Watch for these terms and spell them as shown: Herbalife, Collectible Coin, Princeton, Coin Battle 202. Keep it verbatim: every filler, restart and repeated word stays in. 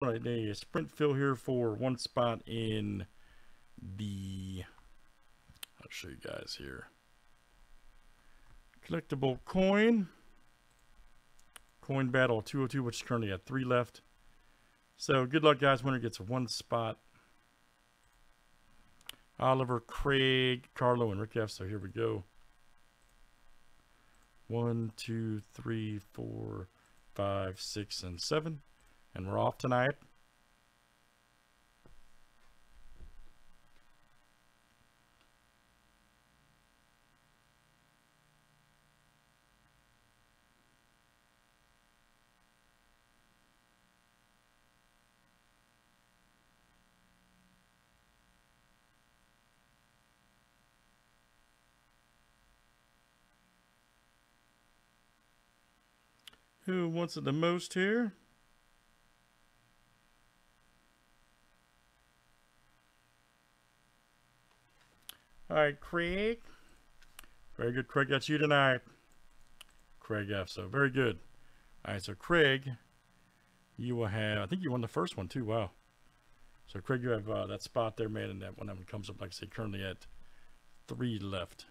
Right, a sprint fill here for one spot in the, I'll show you guys here, Collectible Coin, Coin Battle two oh two, which is currently at three left. So good luck, guys. Winner gets one spot. Oliver, Craig, Carlo, and Rick F. So here we go. One, two, three, four, five, six, and seven. And we're off tonight. Who wants it the most here? All right, Craig. Very good, Craig. That's you tonight. Craig F. So very good. All right, so Craig, you will have, I think you won the first one too. Wow. So Craig, you have uh, that spot there, man, and that one that one comes up, like I say, currently at three left.